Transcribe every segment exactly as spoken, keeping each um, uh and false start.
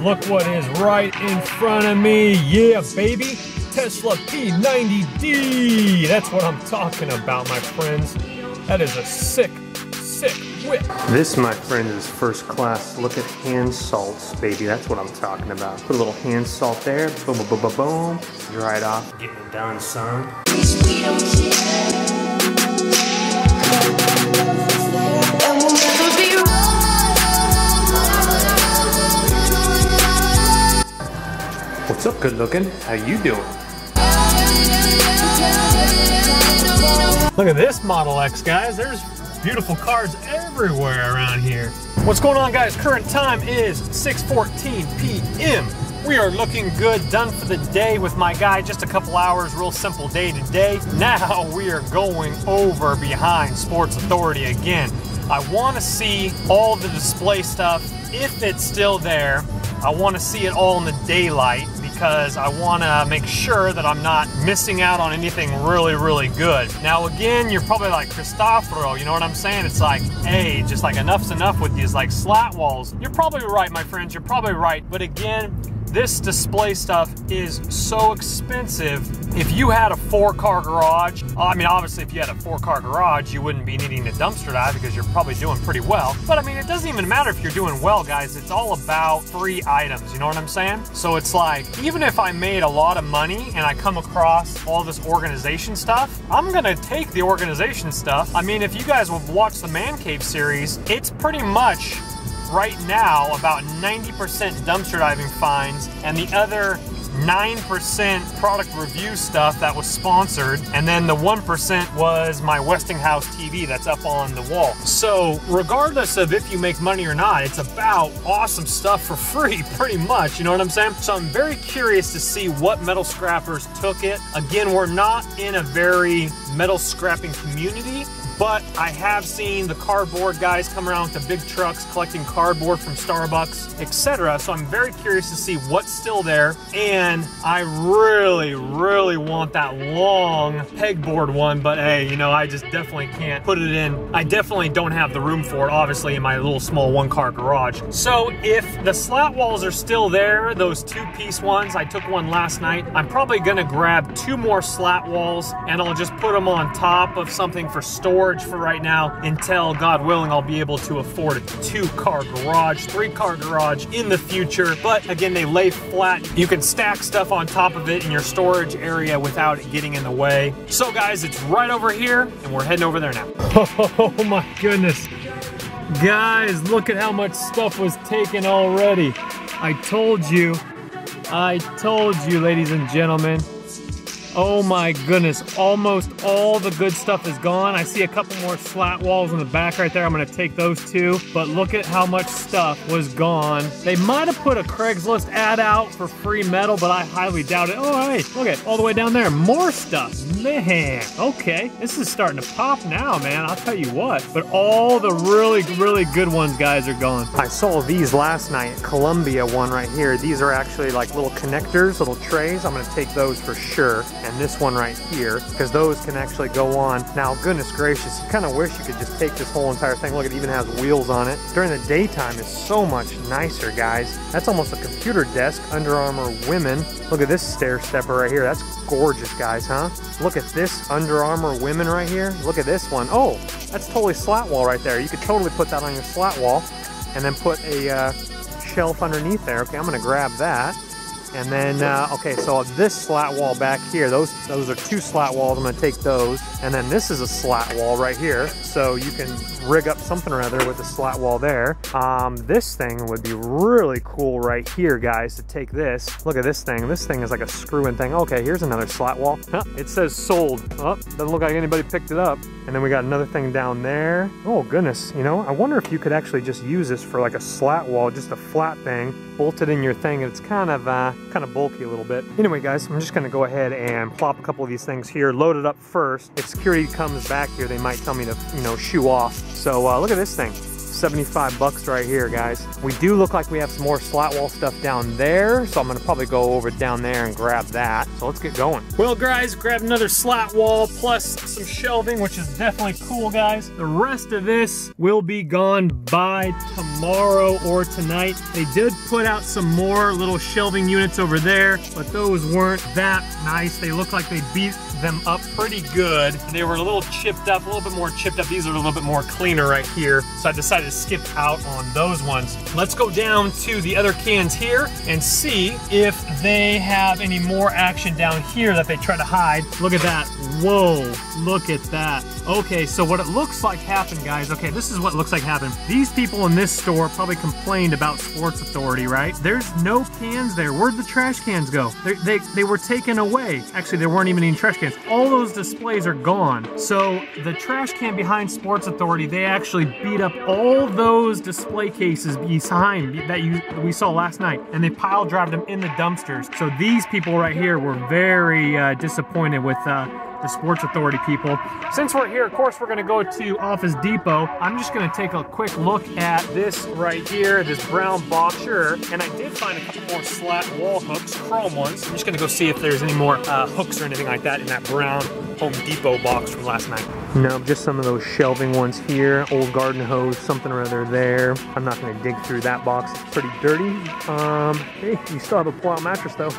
Look what is right in front of me. Yeah, baby. Tesla P ninety D. That's what I'm talking about, my friends. That is a sick, sick whip. This, my friends, is first class. Look at hand salts, baby. That's what I'm talking about. Put a little hand salt there. Boom, boom, boom, boom, boom. Dry it off. Get it done, son. We don't care. What's up, good looking? How you doing? Look at this Model X, guys. There's beautiful cars everywhere around here. What's going on, guys? Current time is six fourteen p m We are looking good, done for the day with my guy. Just a couple hours, real simple day today. Now we are going over behind Sports Authority again. I want to see all the display stuff, if it's still there. I want to see it all in the daylight because I want to make sure that I'm not missing out on anything really, really good. Now again, you're probably like, Cristoforo, you know what I'm saying? It's like, hey, just like enough's enough with these like slat walls. You're probably right, my friends, you're probably right. But again, this display stuff is so expensive. If you had a four car garage, I mean, obviously if you had a four car garage, you wouldn't be needing a dumpster dive because you're probably doing pretty well. But I mean, it doesn't even matter if you're doing well, guys. It's all about free items, you know what I'm saying? So it's like, even if I made a lot of money and I come across all this organization stuff, I'm gonna take the organization stuff. I mean, if you guys will watch the Man Cave series, it's pretty much right now about ninety percent dumpster diving finds and the other nine percent product review stuff that was sponsored, and then the one percent was my Westinghouse T V that's up on the wall. So regardless of if you make money or not, it's about awesome stuff for free, pretty much, you know what I'm saying? So I'm very curious to see what metal scrappers took it. Again, we're not in a very metal scrapping community, but I have seen the cardboard guys come around with the big trucks collecting cardboard from Starbucks, et cetera. So I'm very curious to see what's still there. And I really, really want that long pegboard one, but hey, you know, I just definitely can't put it in. I definitely don't have the room for it, obviously, in my little small one car garage. So if the slat walls are still there, those two piece ones, I took one last night, I'm probably gonna grab two more slat walls and I'll just put them on top of something for storage for right now until, God willing, I'll be able to afford a two-car garage, three-car garage in the future. But again, they lay flat. You can stack stuff on top of it in your storage area without it getting in the way. So guys, it's right over here and we're heading over there now. Oh my goodness. Guys, look at how much stuff was taken already. I told you, I told you, ladies and gentlemen. Oh my goodness, almost all the good stuff is gone. I see a couple more slat walls in the back right there. I'm gonna take those two, but look at how much stuff was gone. They might've put a Craigslist ad out for free metal, but I highly doubt it. Oh, hey, look at all the way down there, more stuff, man. Okay, this is starting to pop now, man, I'll tell you what. But all the really, really good ones, guys, are gone. I saw these last night, Columbia one right here. These are actually like little connectors, little trays. I'm gonna take those for sure. And this one right here, because those can actually go on. Now, goodness gracious, you kind of wish you could just take this whole entire thing. Look, it even has wheels on it. During the daytime, it's so much nicer, guys. That's almost a computer desk, Under Armour women. Look at this stair stepper right here. That's gorgeous, guys, huh? Look at this Under Armour women right here. Look at this one. Oh, that's totally slat wall right there. You could totally put that on your slat wall and then put a uh, shelf underneath there. Okay, I'm gonna grab that. And then, uh, okay, so this slat wall back here, those those are two slat walls. I'm gonna take those. And then this is a slat wall right here. So you can rig up something or other with a slat wall there. Um, this thing would be really cool right here, guys, to take this. Look at this thing. This thing is like a screw-in thing. Okay, here's another slat wall. Huh, it says sold. Oh, doesn't look like anybody picked it up. And then we got another thing down there. Oh, goodness, you know, I wonder if you could actually just use this for like a slat wall, just a flat thing, bolted in your thing, and it's kind of, uh, kind of bulky a little bit. Anyway, guys, I'm just gonna go ahead and plop a couple of these things here, load it up first. If security comes back here, they might tell me to, you know, shoo off. So uh, look at this thing. seventy-five bucks right here, guys. We do look like we have some more slat wall stuff down there, so I'm gonna probably go over down there and grab that. So let's get going. Well, guys, grabbed another slat wall plus some shelving, which is definitely cool, guys. The rest of this will be gone by tomorrow or tonight. They did put out some more little shelving units over there, but those weren't that nice. They look like they beat them up pretty good. They were a little chipped up, a little bit more chipped up. These are a little bit more cleaner right here. So I decided to skip out on those ones. Let's go down to the other cans here and see if they have any more action down here that they try to hide. Look at that. Whoa, look at that. Okay, so what it looks like happened, guys. Okay, this is what looks like happened. These people in this store probably complained about Sports Authority, right? There's no cans there. Where'd the trash cans go? They, they, they were taken away. Actually, there weren't even any trash cans. All those displays are gone. So the trash can behind Sports Authority, they actually beat up all those display cases behind that you, we saw last night, and they pile drive them in the dumpsters. So these people right here were very uh, disappointed with uh, the Sports Authority people. Since we're here, of course, we're gonna go to Office Depot. I'm just gonna take a quick look at this right here, this brown boxer, and I did find a couple more slat wall hooks, chrome ones. I'm just gonna go see if there's any more uh, hooks or anything like that in that brown Home Depot box from last night. No, just some of those shelving ones here, old garden hose, something or other there. I'm not gonna dig through that box, it's pretty dirty. Um, hey, you still have a pull-out mattress though,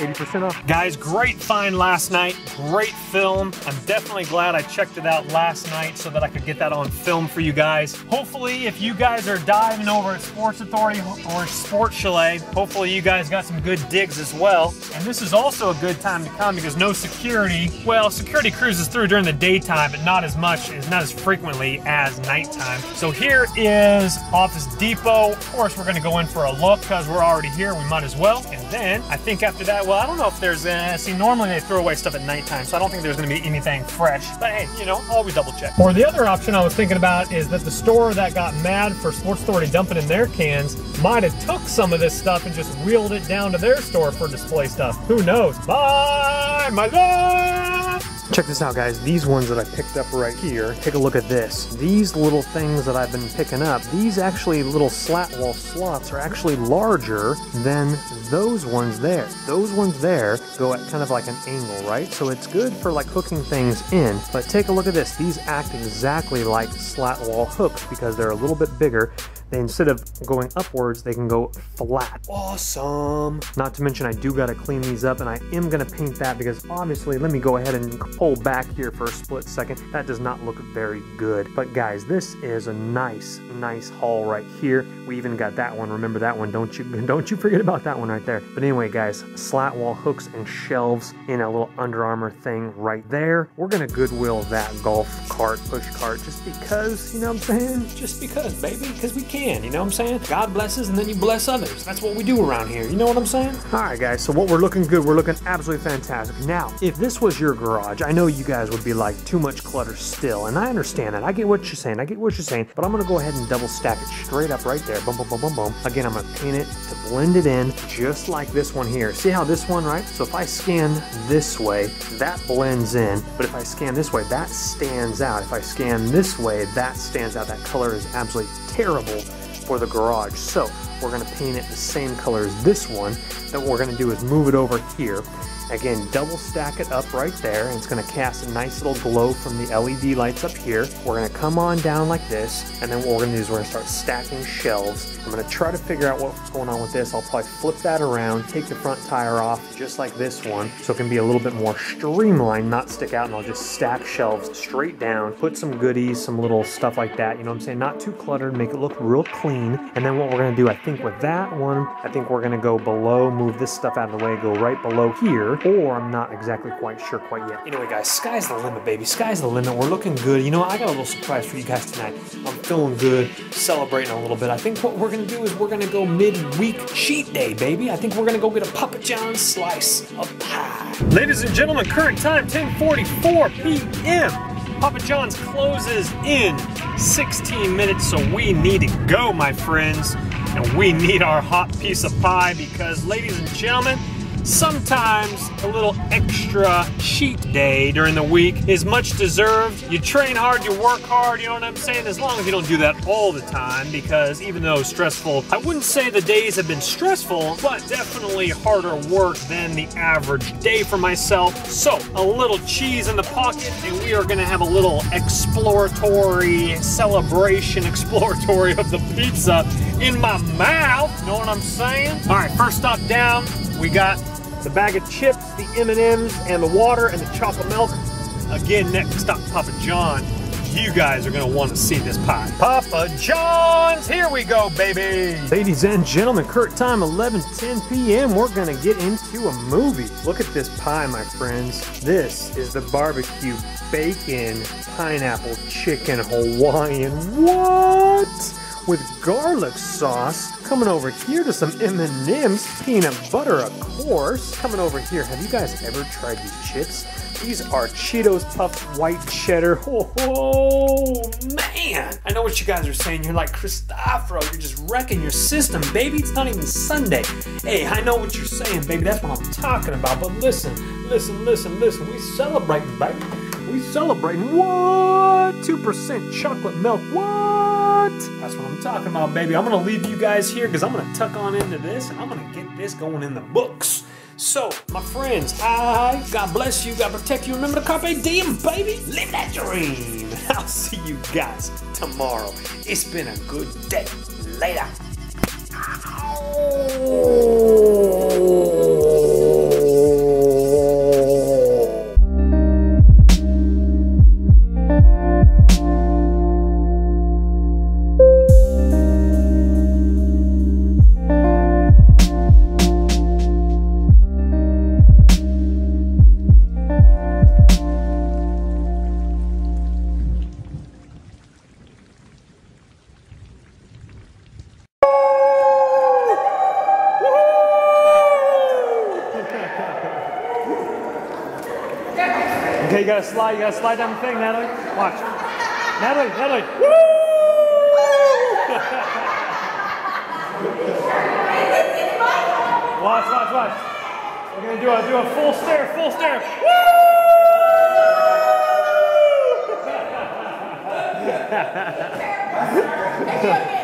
eighty percent off. Guys, great find last night, great fill. Film. I'm definitely glad I checked it out last night so that I could get that on film for you guys. Hopefully, if you guys are diving over at Sports Authority or Sports Chalet, hopefully you guys got some good digs as well. And this is also a good time to come because no security. Well, security cruises through during the daytime, but not as much, not as frequently as nighttime. So here is Office Depot. Of course, we're going to go in for a look because we're already here. We might as well. And then I think after that, well, I don't know if there's a, see, normally they throw away stuff at nighttime, so I don't think there's There's gonna be anything fresh, but hey, you know, always double check. Or the other option I was thinking about is that the store that got mad for Sports Authority dumping in their cans might have took some of this stuff and just wheeled it down to their store for display stuff. Who knows? Bye, my love! Check this out, guys. These ones that I picked up right here, take a look at this. These little things that I've been picking up, these actually little slat wall slots are actually larger than those ones there. Those ones there go at kind of like an angle, right? So it's good for like hooking things in, but take a look at this. These act exactly like slat wall hooks because they're a little bit bigger. They, instead of going upwards, they can go flat. Awesome. Not to mention, I do gotta clean these up, and I am gonna paint that because obviously, let me go ahead and pull back here for a split second. That does not look very good. But guys, this is a nice, nice haul right here. We even got that one. Remember that one. Don't you, don't you forget about that one right there. But anyway, guys, slat wall hooks and shelves in a little Under Armour thing right there. We're gonna Goodwill that golf cart, push cart, just because, you know what I'm saying? Just because, baby, because we can't. You know what I'm saying? God blesses and then you bless others. That's what we do around here. You know what I'm saying? All right, guys. So what we're looking good. We're looking absolutely fantastic. Now, if this was your garage, I know you guys would be like, too much clutter still. And I understand that. I get what you're saying. I get what you're saying. But I'm going to go ahead and double stack it straight up right there. Boom, boom, boom, boom, boom. Again, I'm going to paint it to blend it in just like this one here. See how this one, right? So if I scan this way, that blends in. But if I scan this way, that stands out. If I scan this way, that stands out. That color is absolutely terrible for the garage. So we're going to paint it the same color as this one. Then what we're going to do is move it over here Again, double stack it up right there, and it's gonna cast a nice little glow from the L E D lights up here. We're gonna come on down like this, and then what we're gonna do is we're gonna start stacking shelves. I'm gonna try to figure out what's going on with this. I'll probably flip that around, take the front tire off, just like this one, so it can be a little bit more streamlined, not stick out, and I'll just stack shelves straight down, put some goodies, some little stuff like that, you know what I'm saying? Not too cluttered, make it look real clean. And then what we're gonna do, I think with that one, I think we're gonna go below, move this stuff out of the way, go right below here, or I'm not exactly quite sure quite yet. Anyway guys, sky's the limit, baby. Sky's the limit. We're looking good. You know, I got a little surprise for you guys tonight. I'm feeling good, celebrating a little bit. I think what we're gonna do is we're gonna go midweek cheat day, baby. I think we're gonna go get a Papa John's slice of pie. Ladies and gentlemen, current time ten forty-four p m Papa John's closes in sixteen minutes, so we need to go, my friends. And we need our hot piece of pie because, ladies and gentlemen, sometimes a little extra cheat day during the week is much deserved. You train hard, you work hard, you know what I'm saying? As long as you don't do that all the time, because even though stressful, I wouldn't say the days have been stressful, but definitely harder work than the average day for myself. So a little cheese in the pocket, and we are gonna have a little exploratory celebration, exploratory of the pizza in my mouth, you know what I'm saying? All right, first stop down, we got the bag of chips, the M and M's, and the water, and the chocolate milk. Again, next stop, Papa John. You guys are gonna wanna see this pie. Papa John's, here we go, baby. Ladies and gentlemen, current time eleven ten p m We're gonna get into a movie. Look at this pie, my friends. This is the barbecue bacon pineapple chicken Hawaiian. What? With garlic sauce. Coming over here to some M and M's, peanut butter, of course. Coming over here, have you guys ever tried these chips? These are Cheetos puffed white cheddar. Oh, oh, man. I know what you guys are saying. You're like, Cristoforo, you're just wrecking your system, baby. It's not even Sunday. Hey, I know what you're saying, baby. That's what I'm talking about. But listen, listen, listen, listen. We celebrate, baby. We celebrate. What? two percent chocolate milk. What? That's what I'm talking about, baby. I'm gonna leave you guys here because I'm gonna tuck on into this and I'm gonna get this going in the books. So, my friends, I, God bless you, God protect you. Remember the carpe diem, baby. Live that dream. I'll see you guys tomorrow. It's been a good day. Later. Ow. Slide, you gotta slide down the thing, Natalie. Watch. Natalie, Natalie. Woo! Watch, watch, watch. We're gonna do a do a full stare, full stare. Woo!